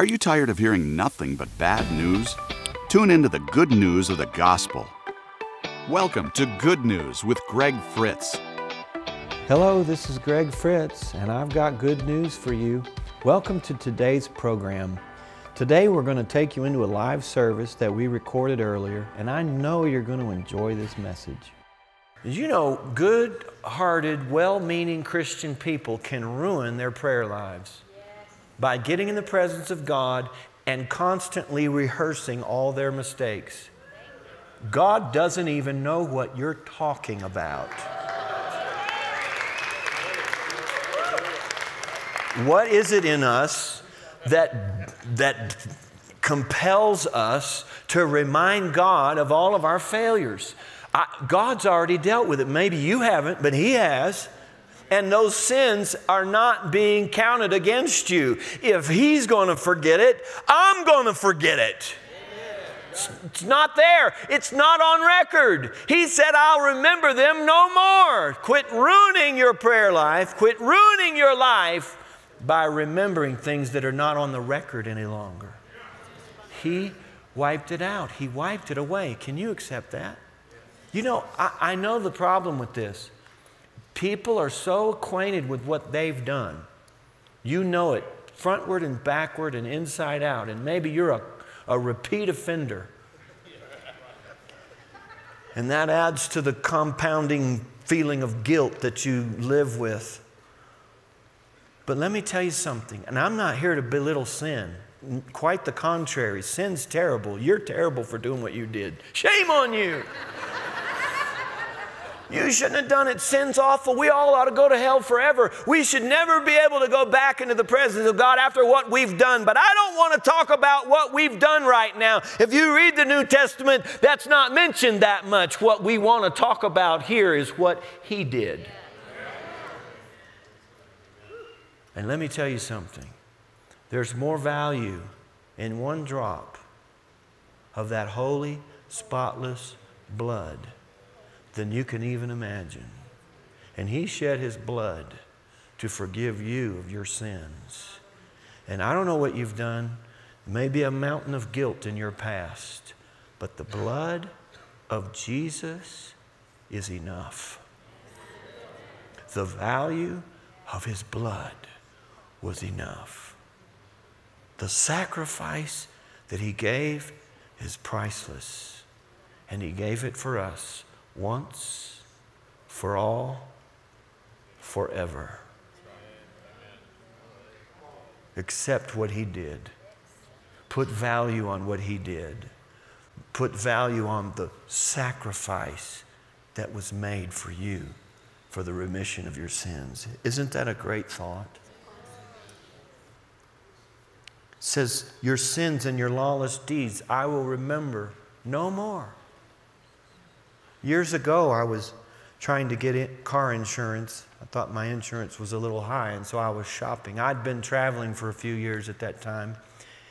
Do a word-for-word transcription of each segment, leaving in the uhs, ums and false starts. Are you tired of hearing nothing but bad news? Tune into the good news of the gospel. Welcome to Good News with Greg Fritz. Hello, this is Greg Fritz, and I've got good news for you. Welcome to today's program. Today we're going to take you into a live service that we recorded earlier, and I know you're going to enjoy this message. As you know, good-hearted, well-meaning Christian people can ruin their prayer lives by getting in the presence of God and constantly rehearsing all their mistakes. God doesn't even know what you're talking about. What is it in us that, that compels us to remind God of all of our failures? I, God's already dealt with it. Maybe you haven't, but He has. And those sins are not being counted against you. If He's going to forget it, I'm going to forget it. It's, it's not there. It's not on record. He said, I'll remember them no more. Quit ruining your prayer life. Quit ruining your life by remembering things that are not on the record any longer. He wiped it out. He wiped it away. Can you accept that? You know, I, I know the problem with this. People are so acquainted with what they've done. You know it frontward and backward and inside out. And maybe you're a, a repeat offender. And that adds to the compounding feeling of guilt that you live with. But let me tell you something, and I'm not here to belittle sin. Quite the contrary. Sin's terrible. You're terrible for doing what you did. Shame on you. You shouldn't have done it. Sin's awful. We all ought to go to hell forever. We should never be able to go back into the presence of God after what we've done. But I don't want to talk about what we've done right now. If you read the New Testament, that's not mentioned that much. What we want to talk about here is what He did. And let me tell you something. There's more value in one drop of that holy, spotless blood than you can even imagine. And He shed His blood to forgive you of your sins. And I don't know what you've done. Maybe a mountain of guilt in your past. But the blood of Jesus is enough. The value of His blood was enough. The sacrifice that He gave is priceless. And He gave it for us. Once, for all, forever. Accept what He did. Put value on what He did. Put value on the sacrifice that was made for you for the remission of your sins. Isn't that a great thought? It says, your sins and your lawless deeds I will remember no more. Years ago, I was trying to get car insurance. I thought my insurance was a little high, and so I was shopping. I'd been traveling for a few years at that time.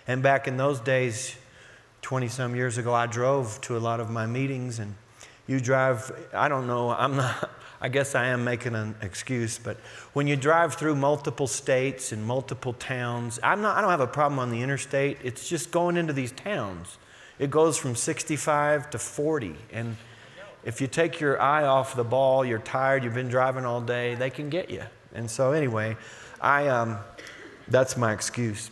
And back in those days, twenty-some years ago, I drove to a lot of my meetings. And you drive, I don't know, I'm not, I guess I am making an excuse, but when you drive through multiple states and multiple towns, I'm not, I don't have a problem on the interstate. It's just going into these towns. It goes from sixty-five to forty. And if you take your eye off the ball, you're tired, you've been driving all day, they can get you. And so anyway, I, um, that's my excuse.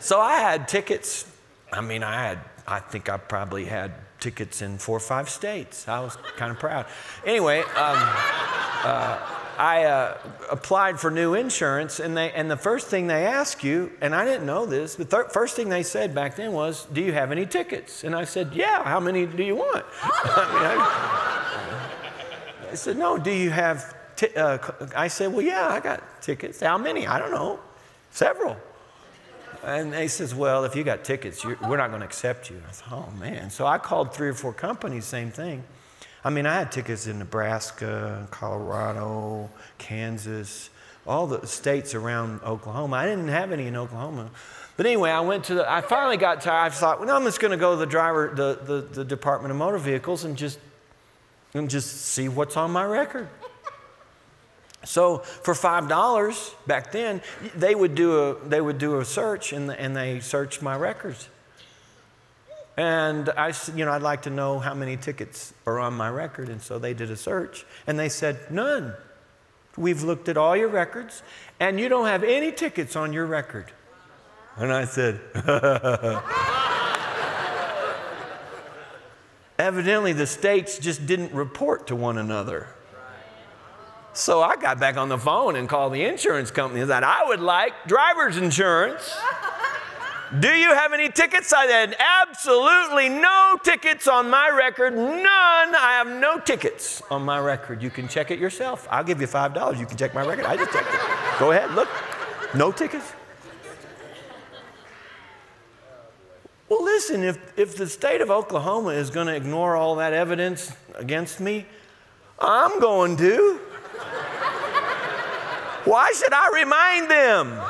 So I had tickets. I mean, I had, I think I probably had tickets in four or five states. I was kind of proud. Anyway, um, uh, I uh, applied for new insurance, and, they, and the first thing they ask you, and I didn't know this, but the first thing they said back then was, do you have any tickets? And I said, yeah, how many do you want? I mean, I, I said, no, do you have, t uh, I said, well, yeah, I got tickets. How many? I don't know, several. And they says, well, if you got tickets, you're, we're not going to accept you. And I thought, oh, man. So I called three or four companies, same thing. I mean, I had tickets in Nebraska, Colorado, Kansas, all the states around Oklahoma. I didn't have any in Oklahoma. But anyway, I went to the, I finally got tired. I thought, well, I'm just going to go to the driver, the, the, the Department of Motor Vehicles and just, and just see what's on my record. So for five dollars back then, they would do a, they would do a search, and, and they searched my records. And I said, you know, I'd like to know how many tickets are on my record. And so they did a search, and they said, none. We've looked at all your records, and you don't have any tickets on your record. And I said, evidently the states just didn't report to one another. So I got back on the phone and called the insurance company and said, I would like driver's insurance. Do you have any tickets? I said, absolutely no tickets on my record, none. I have no tickets on my record. You can check it yourself. I'll give you five dollars. You can check my record. I just checked it. Go ahead, look. No tickets. Well, listen, if, if the state of Oklahoma is going to ignore all that evidence against me, I'm going to. Why should I remind them?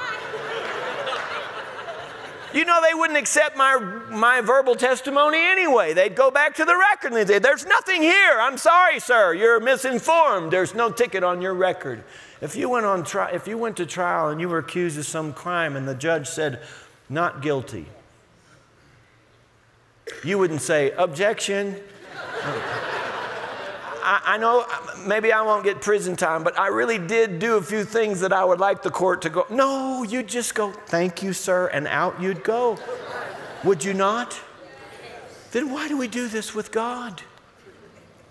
You know, they wouldn't accept my, my verbal testimony anyway. They'd go back to the record and they'd say, there's nothing here. I'm sorry, sir. You're misinformed. There's no ticket on your record. If you went on tri- if you went to trial and you were accused of some crime and the judge said, not guilty, you wouldn't say, objection. I, I know maybe I won't get prison time, but I really did do a few things that I would like the court to go. No, you'd just go, thank you, sir, and out you'd go. Would you not? Then why do we do this with God?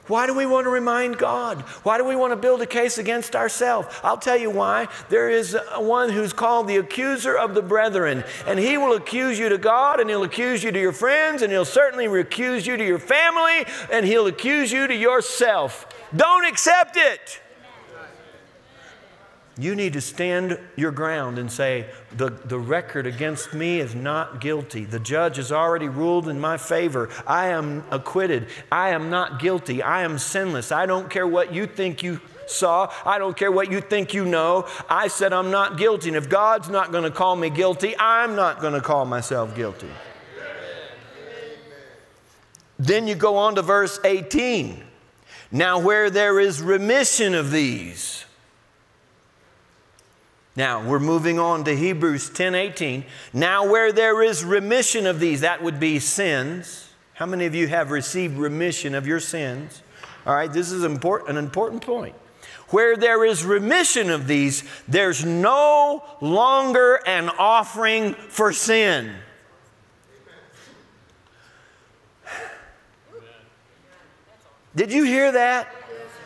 Why do we want to remind God? Why do we want to build a case against ourselves? I'll tell you why. There is one who's called the accuser of the brethren, and he will accuse you to God, and he'll accuse you to your friends, and he'll certainly accuse you to your family, and he'll accuse you to yourself. Don't accept it. You need to stand your ground and say, the, the record against me is not guilty. The judge has already ruled in my favor. I am acquitted. I am not guilty. I am sinless. I don't care what you think you saw. I don't care what you think you know. I said I'm not guilty. And if God's not going to call me guilty, I'm not going to call myself guilty. Then you go on to verse eighteen. Now where there is remission of these. Now, we're moving on to Hebrews ten eighteen. Now where there is remission of these, that would be sins. How many of you have received remission of your sins? All right, this is important, an important point. Where there is remission of these, there's no longer an offering for sin. Did you hear that?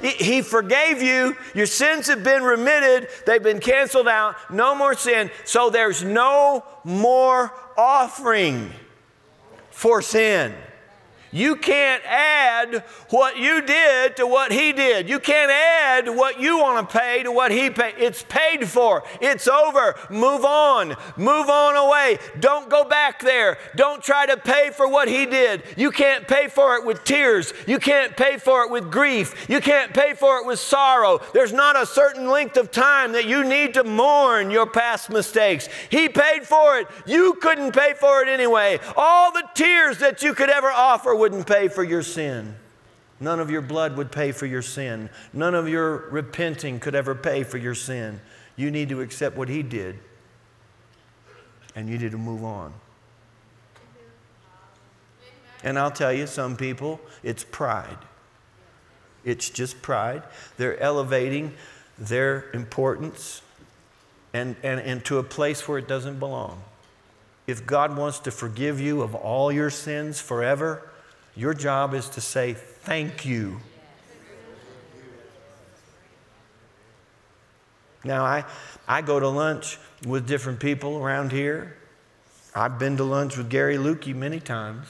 He forgave you. Your sins have been remitted. They've been canceled out. No more sin. So there's no more offering for sin. You can't add what you did to what he did. You can't add what you want to pay to what he paid. It's paid for. It's over. Move on. Move on away. Don't go back there. Don't try to pay for what he did. You can't pay for it with tears. You can't pay for it with grief. You can't pay for it with sorrow. There's not a certain length of time that you need to mourn your past mistakes. He paid for it. You couldn't pay for it anyway. All the tears that you could ever offer wouldn't pay for your sin. None of your blood would pay for your sin. None of your repenting could ever pay for your sin. You need to accept what he did, and you need to move on. And I'll tell you, some people, it's pride. It's just pride. They're elevating their importance and, and, and to a place where it doesn't belong. If God wants to forgive you of all your sins forever, your job is to say, thank you. Now, I, I go to lunch with different people around here. I've been to lunch with Gary Lukey many times.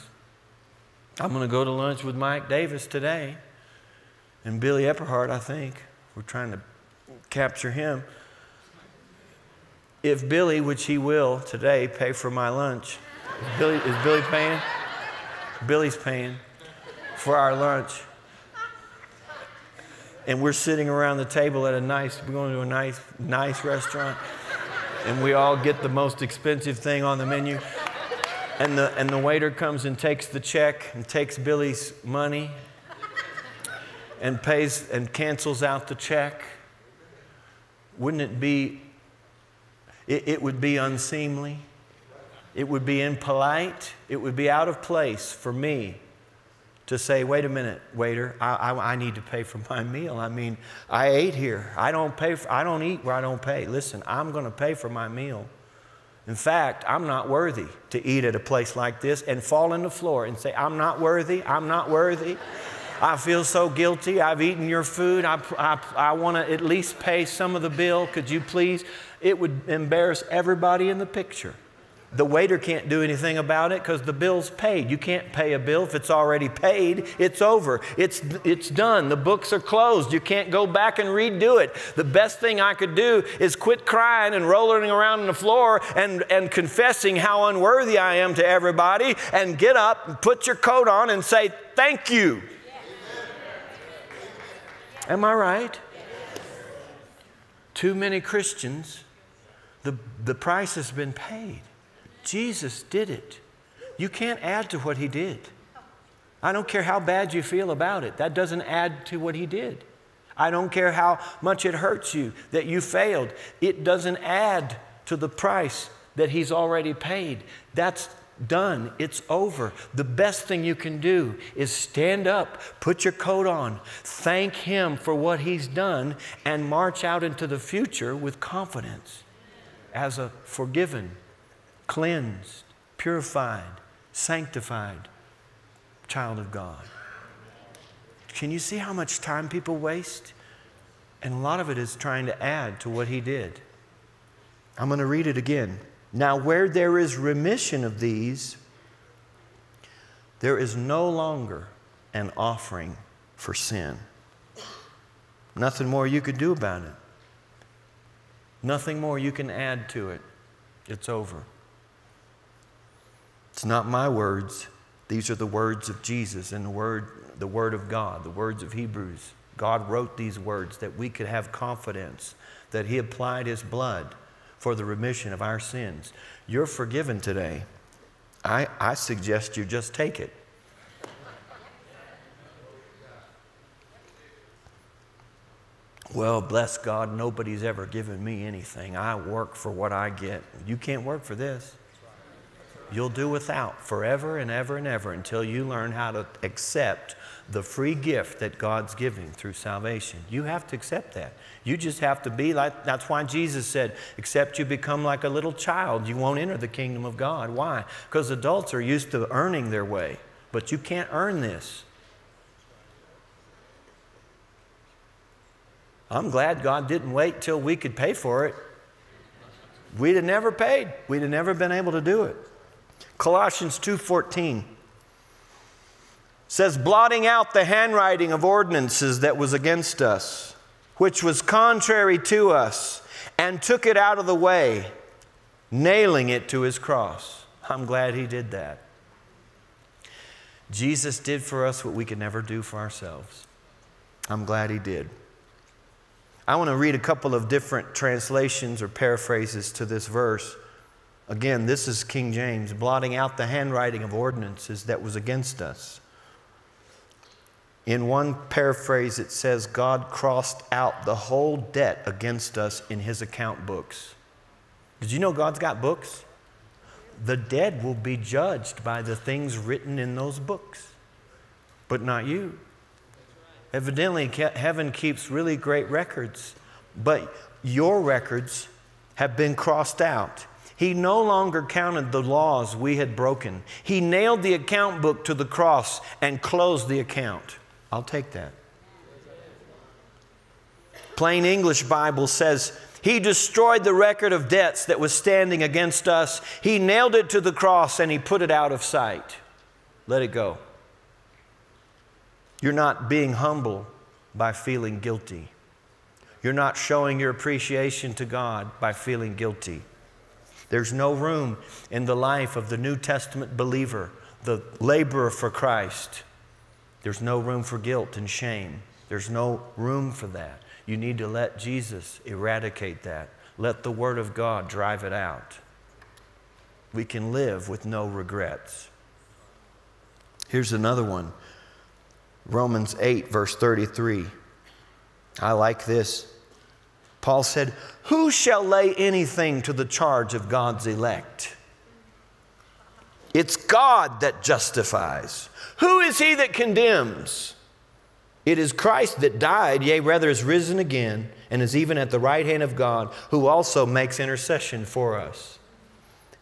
I'm going to go to lunch with Mike Davis today and Billy Epperhart, I think. We're trying to capture him. If Billy, which he will today, pay for my lunch, is Billy, is Billy paying? Billy's paying for our lunch, and we're sitting around the table at a nice, we're going to a nice, nice restaurant, and we all get the most expensive thing on the menu, and the, and the waiter comes and takes the check and takes Billy's money and pays and cancels out the check, wouldn't it be, it, it would be unseemly. It would be impolite. It would be out of place for me to say, wait a minute, waiter, I, I, I need to pay for my meal. I mean, I ate here. I don't pay for, I don't eat where I don't pay. Listen, I'm going to pay for my meal. In fact, I'm not worthy to eat at a place like this and fall on the floor and say, I'm not worthy, I'm not worthy. I feel so guilty. I've eaten your food. I, I, I want to at least pay some of the bill. Could you please? It would embarrass everybody in the picture. The waiter can't do anything about it because the bill's paid. You can't pay a bill if it's already paid. It's over. It's, it's done. The books are closed. You can't go back and redo it. The best thing I could do is quit crying and rolling around on the floor and, and confessing how unworthy I am to everybody and get up and put your coat on and say, thank you. Yes. Am I right? Yes. Too many Christians, the, the price has been paid. Jesus did it. You can't add to what he did. I don't care how bad you feel about it. That doesn't add to what he did. I don't care how much it hurts you that you failed. It doesn't add to the price that he's already paid. That's done. It's over. The best thing you can do is stand up, put your coat on, thank him for what he's done, and march out into the future with confidence as a forgiven, cleansed, purified, sanctified child of God. Can you see how much time people waste? And a lot of it is trying to add to what he did. I'm going to read it again. Now, where there is remission of these, there is no longer an offering for sin. Nothing more you could do about it. Nothing more you can add to it. It's over. It's not my words. These are the words of Jesus and the word, the word of God, the words of Hebrews. God wrote these words that we could have confidence that he applied his blood for the remission of our sins. You're forgiven today. I, I suggest you just take it. Well, bless God, nobody's ever given me anything. I work for what I get. You can't work for this. You'll do without forever and ever and ever until you learn how to accept the free gift that God's giving through salvation. You have to accept that. You just have to be like, that's why Jesus said, except you become like a little child, you won't enter the kingdom of God. Why? Because adults are used to earning their way, but you can't earn this. I'm glad God didn't wait till we could pay for it. We'd have never paid. We'd have never been able to do it. Colossians two fourteen says, blotting out the handwriting of ordinances that was against us, which was contrary to us, and took it out of the way, nailing it to his cross. I'm glad he did that. Jesus did for us what we could never do for ourselves. I'm glad he did. I want to read a couple of different translations or paraphrases to this verse. Again, this is King James, blotting out the handwriting of ordinances that was against us. In one paraphrase, it says, God crossed out the whole debt against us in his account books. Did you know God's got books? The dead will be judged by the things written in those books, but not you. Evidently, heaven keeps really great records, but your records have been crossed out. He no longer counted the laws we had broken. He nailed the account book to the cross and closed the account. I'll take that. Plain English Bible says, he destroyed the record of debts that was standing against us. He nailed it to the cross and he put it out of sight. Let it go. You're not being humble by feeling guilty. You're not showing your appreciation to God by feeling guilty. There's no room in the life of the New Testament believer, the laborer for Christ. There's no room for guilt and shame. There's no room for that. You need to let Jesus eradicate that. Let the Word of God drive it out. We can live with no regrets. Here's another one. Romans eight, verse thirty-three. I like this. Paul said, "Who shall lay anything to the charge of God's elect? It's God that justifies. Who is he that condemns? It is Christ that died, yea, rather is risen again, and is even at the right hand of God, who also makes intercession for us."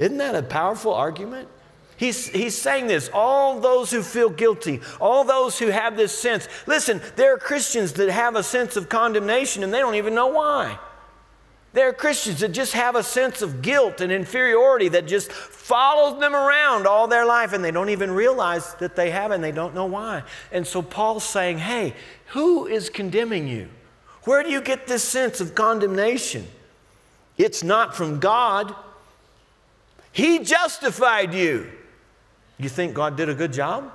Isn't that a powerful argument? He's, he's saying this. All those who feel guilty, all those who have this sense. Listen, there are Christians that have a sense of condemnation and they don't even know why. There are Christians that just have a sense of guilt and inferiority that just follows them around all their life, and they don't even realize that they have, and they don't know why. And so Paul's saying, hey, who is condemning you? Where do you get this sense of condemnation? It's not from God. He justified you. You think God did a good job?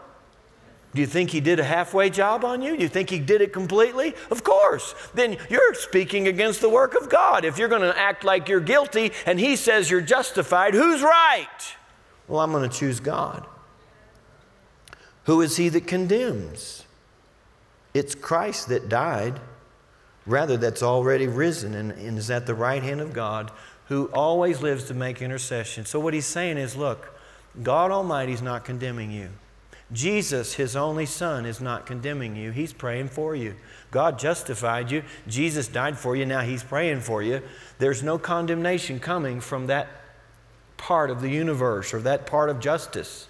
Do you think he did a halfway job on you? Do you think he did it completely? Of course. Then you're speaking against the work of God. If you're going to act like you're guilty and he says you're justified, who's right? Well, I'm going to choose God. Who is he that condemns? It's Christ that died, rather that's already risen and, and is at the right hand of God, who always lives to make intercession. So what he's saying is, look, God Almighty's not condemning you. Jesus, his only son, is not condemning you. He's praying for you. God justified you. Jesus died for you. Now he's praying for you. There's no condemnation coming from that part of the universe or that part of justice.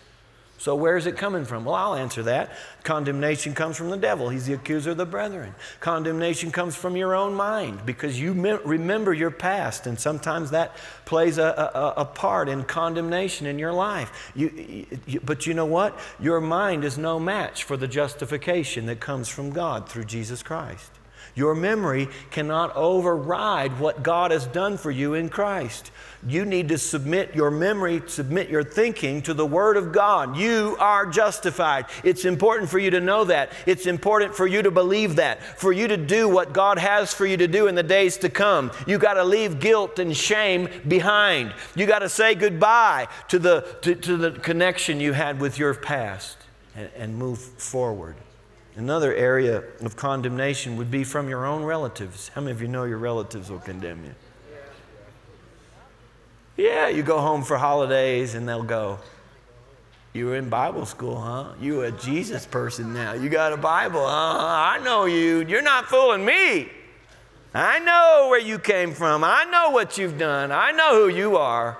So where is it coming from? Well, I'll answer that. Condemnation comes from the devil. He's the accuser of the brethren. Condemnation comes from your own mind because you remember your past, and sometimes that plays a, a, a part in condemnation in your life. You, you, but you know what? Your mind is no match for the justification that comes from God through Jesus Christ. Your memory cannot override what God has done for you in Christ. You need to submit your memory, submit your thinking to the Word of God. You are justified. It's important for you to know that. It's important for you to believe that, for you to do what God has for you to do in the days to come. You got to leave guilt and shame behind. You got to say goodbye to the, to, to the connection you had with your past and, and move forward. Another area of condemnation would be from your own relatives. How many of you know your relatives will condemn you? Yeah, you go home for holidays and they'll go, "You were in Bible school, huh? You a Jesus person now. You got a Bible, huh? I know you. You're not fooling me. I know where you came from. I know what you've done. I know who you are."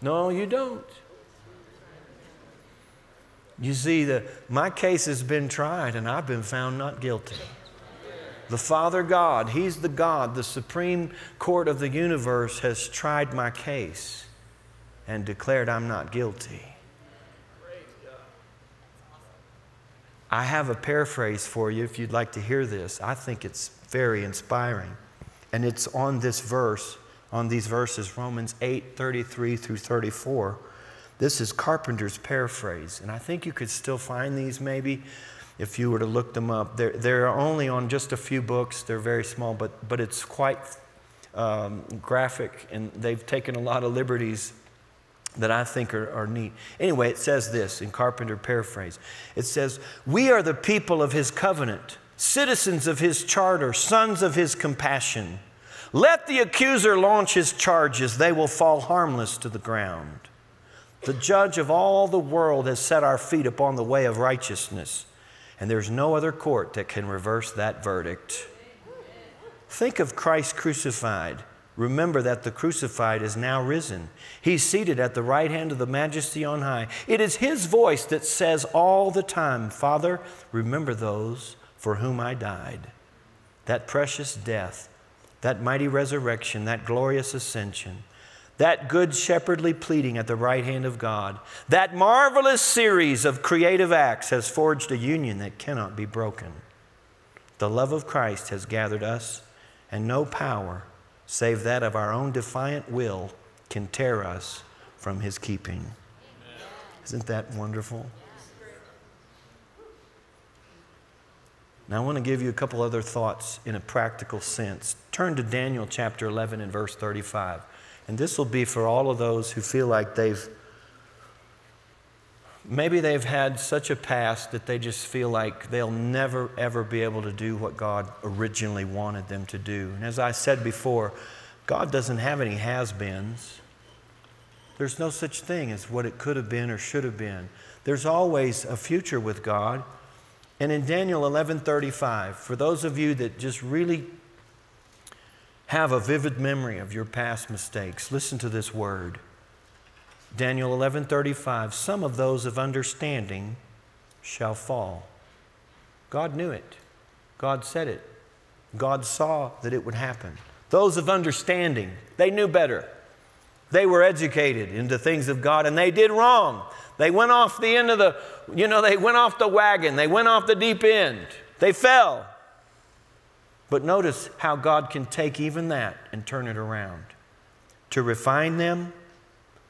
No, you don't. You see, the, my case has been tried and I've been found not guilty. The Father God, he's the God, the Supreme Court of the universe, has tried my case and declared I'm not guilty. I have a paraphrase for you if you'd like to hear this. I think it's very inspiring. And it's on this verse, on these verses, Romans eight, thirty-three through thirty-four. This is Carpenter's paraphrase, and I think you could still find these maybe if you were to look them up. They're, they're only on just a few books. They're very small, but, but it's quite um, graphic, and they've taken a lot of liberties that I think are, are neat. Anyway, it says this in Carpenter paraphrase. It says, "We are the people of his covenant, citizens of his charter, sons of his compassion. Let the accuser launch his charges. They will fall harmless to the ground. The judge of all the world has set our feet upon the way of righteousness, and there's no other court that can reverse that verdict." Think of Christ crucified. Remember that the crucified is now risen. He's seated at the right hand of the Majesty on high. It is his voice that says all the time, "Father, remember those for whom I died." That precious death, that mighty resurrection, that glorious ascension, that good shepherdly pleading at the right hand of God, that marvelous series of creative acts has forged a union that cannot be broken. The love of Christ has gathered us, and no power save that of our own defiant will can tear us from his keeping. Amen. Isn't that wonderful? Now I want to give you a couple other thoughts in a practical sense. Turn to Daniel chapter eleven and verse thirty-five. And this will be for all of those who feel like they've Maybe they've had such a past that they just feel like they'll never, ever be able to do what God originally wanted them to do. And as I said before, God doesn't have any has-beens. There's no such thing as what it could have been or should have been. There's always a future with God. And in Daniel eleven thirty-five, for those of you that just really have a vivid memory of your past mistakes, listen to this word. Daniel eleven thirty-five, some of those of understanding shall fall. God knew it. God said it. God saw that it would happen. Those of understanding, they knew better. They were educated into things of God, and they did wrong. They went off the end of the, you know, they went off the wagon. They went off the deep end. They fell. But notice how God can take even that and turn it around to refine them,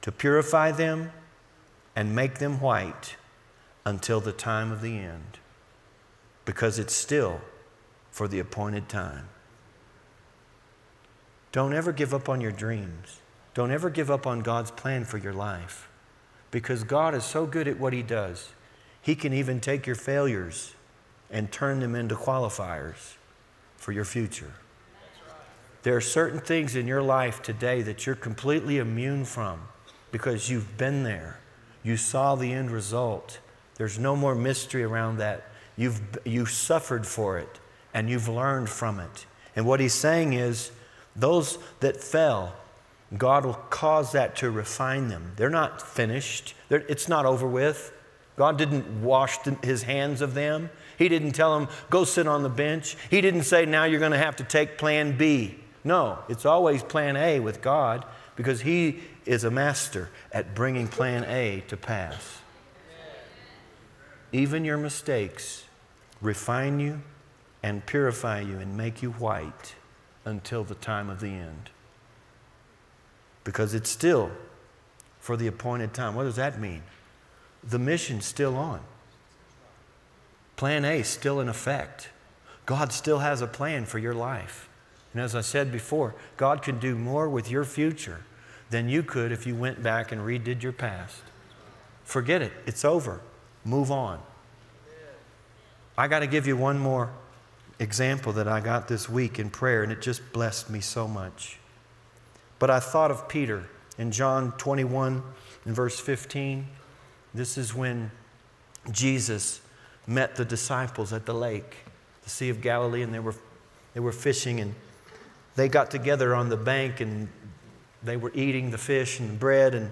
to purify them, and make them white until the time of the end, because it's still for the appointed time. Don't ever give up on your dreams. Don't ever give up on God's plan for your life, because God is so good at what He does. He can even take your failures and turn them into qualifiers for your future. There are certain things in your life today that you're completely immune from, because you've been there. You saw the end result. There's no more mystery around that. You've, you've suffered for it, and you've learned from it. And what He's saying is, those that fell, God will cause that to refine them. They're not finished. They're, it's not over with. God didn't wash the, His hands of them. He didn't tell them, go sit on the bench. He didn't say, now you're going to have to take plan B. No, it's always plan A with God, because He is a master at bringing plan A to pass. Even your mistakes refine you and purify you and make you white until the time of the end, because it's still for the appointed time. What does that mean? The mission's still on. Plan A is still in effect. God still has a plan for your life. And as I said before, God can do more with your future than you could if you went back and redid your past. Forget it. It's over. Move on. I got to give you one more example that I got this week in prayer, and it just blessed me so much. But I thought of Peter in John twenty-one in verse fifteen. This is when Jesus met the disciples at the lake, the Sea of Galilee, and they were, they were fishing, and they got together on the bank, and they were eating the fish and bread, and,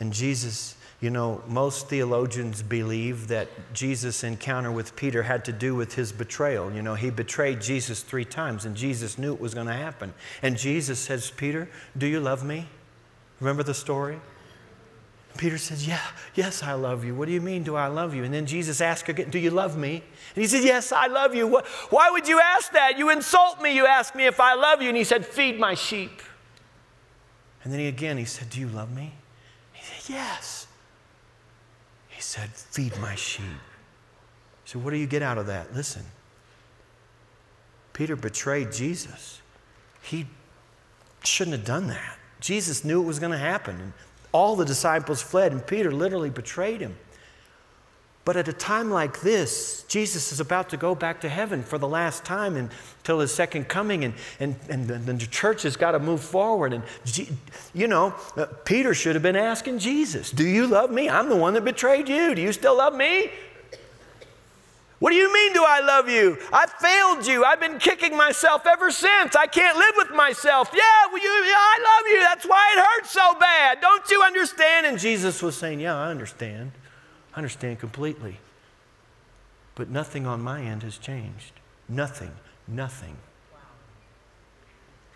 and Jesus, you know, most theologians believe that Jesus' encounter with Peter had to do with his betrayal. You know, he betrayed Jesus three times, and Jesus knew it was going to happen. And Jesus says, Peter, do you love me? Remember the story? Peter says, yeah, yes, I love you. What do you mean, do I love you? And then Jesus asked again, do you love me? And he said, yes, I love you. Why would you ask that? You insult me. You ask me if I love you. And he said, feed my sheep. And then he again, he said, do you love me? He said, yes. He said, feed my sheep. So what do you get out of that? Listen, Peter betrayed Jesus. He shouldn't have done that. Jesus knew it was going to happen. And all the disciples fled, and Peter literally betrayed Him. But at a time like this, Jesus is about to go back to heaven for the last time until His second coming, and, and, and, the, and the church has got to move forward. And, you know, Peter should have been asking Jesus, do you love me? I'm the one that betrayed you. Do you still love me? What do you mean, do I love you? I failed you. I've been kicking myself ever since. I can't live with myself. Yeah, well, you, yeah, I love you. That's why it hurts so bad. Don't you understand? And Jesus was saying, yeah, I understand. I understand completely. But nothing on my end has changed. Nothing. Nothing. Wow.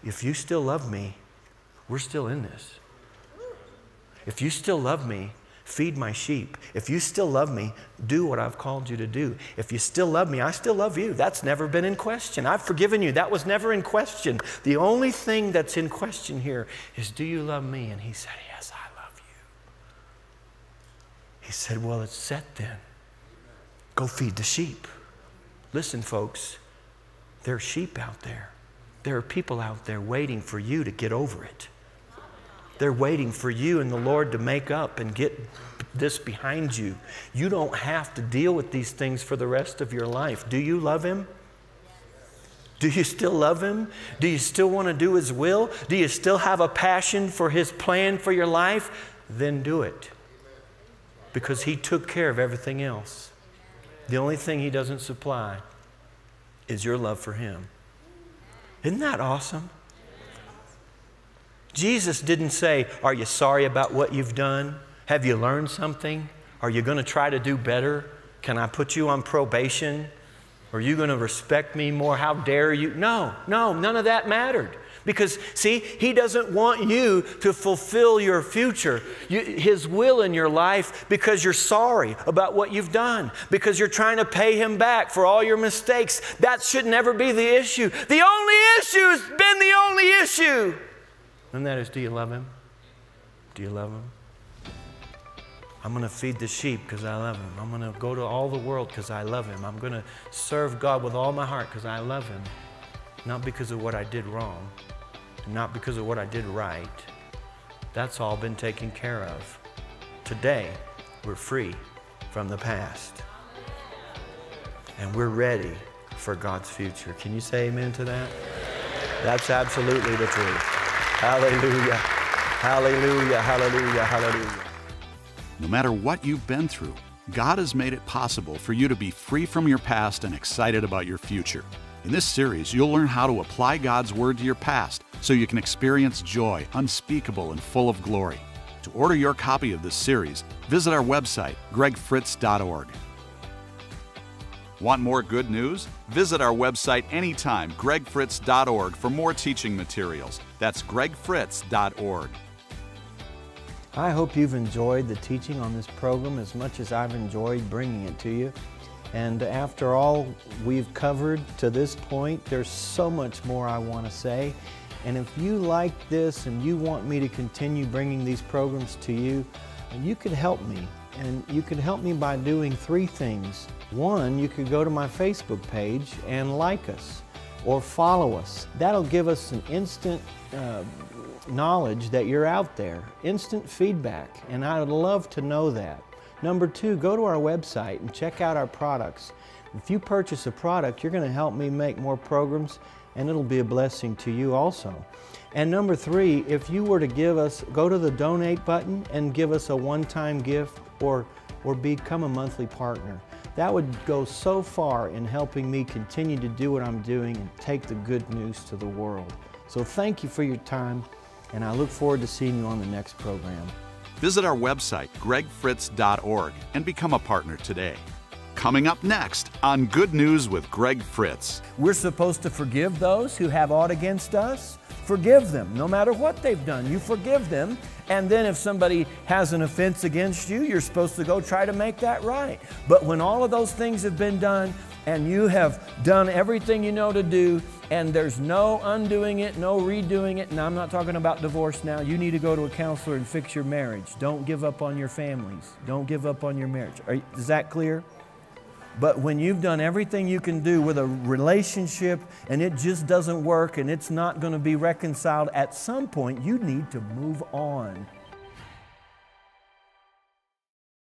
If you still love me, we're still in this. If you still love me, feed my sheep. If you still love me, do what I've called you to do. If you still love me, I still love you. That's never been in question. I've forgiven you. That was never in question. The only thing that's in question here is, do you love me? And he said, yes, I love you. He said, well, it's set then. Go feed the sheep. Listen, folks, there are sheep out there. There are people out there waiting for you to get over it. They're waiting for you and the Lord to make up and get this behind you. You don't have to deal with these things for the rest of your life. Do you love Him? Do you still love Him? Do you still want to do His will? Do you still have a passion for His plan for your life? Then do it. Because He took care of everything else. The only thing He doesn't supply is your love for Him. Isn't that awesome? Jesus didn't say, are you sorry about what you've done? Have you learned something? Are you going to try to do better? Can I put you on probation? Are you going to respect me more? How dare you? No, no, none of that mattered. Because, see, He doesn't want you to fulfill your future, you, His will in your life, because you're sorry about what you've done, because you're trying to pay Him back for all your mistakes. That should never be the issue. The only issue has been the only issue. And that is, do you love Him? Do you love Him? I'm going to feed the sheep because I love Him. I'm going to go to all the world because I love Him. I'm going to serve God with all my heart because I love Him. Not because of what I did wrong, not because of what I did right. That's all been taken care of. Today, we're free from the past. And we're ready for God's future. Can you say amen to that? That's absolutely the truth. Hallelujah. Hallelujah. Hallelujah. Hallelujah. No matter what you've been through, God has made it possible for you to be free from your past and excited about your future. In this series, you'll learn how to apply God's Word to your past so you can experience joy unspeakable and full of glory. To order your copy of this series, visit our website, greg fritz dot org. Want more good news? Visit our website anytime, greg fritz dot org, for more teaching materials. That's greg fritz dot org. I hope you've enjoyed the teaching on this program as much as I've enjoyed bringing it to you. And after all we've covered to this point, there's so much more I want to say. And if you like this and you want me to continue bringing these programs to you, you could help me. And you could help me by doing three things. One, you could go to my Facebook page and like us or follow us. That'll give us an instant uh, knowledge that you're out there, instant feedback, and I'd love to know that. Number two, go to our website and check out our products. If you purchase a product, you're going to help me make more programs, and it'll be a blessing to you also. And number three, if you were to give us, go to the donate button and give us a one-time gift or, or become a monthly partner. That would go so far in helping me continue to do what I'm doing and take the good news to the world. So thank you for your time. And I look forward to seeing you on the next program. Visit our website, greg fritz dot org, and become a partner today. Coming up next on Good News with Greg Fritz. We're supposed to forgive those who have aught against us. Forgive them, no matter what they've done. You forgive them, and then if somebody has an offense against you, you're supposed to go try to make that right. But when all of those things have been done, and you have done everything you know to do, and there's no undoing it, no redoing it. And I'm not talking about divorce now. You need to go to a counselor and fix your marriage. Don't give up on your families. Don't give up on your marriage. Are, is that clear? But when you've done everything you can do with a relationship and it just doesn't work and it's not going to be reconciled, at some point you need to move on.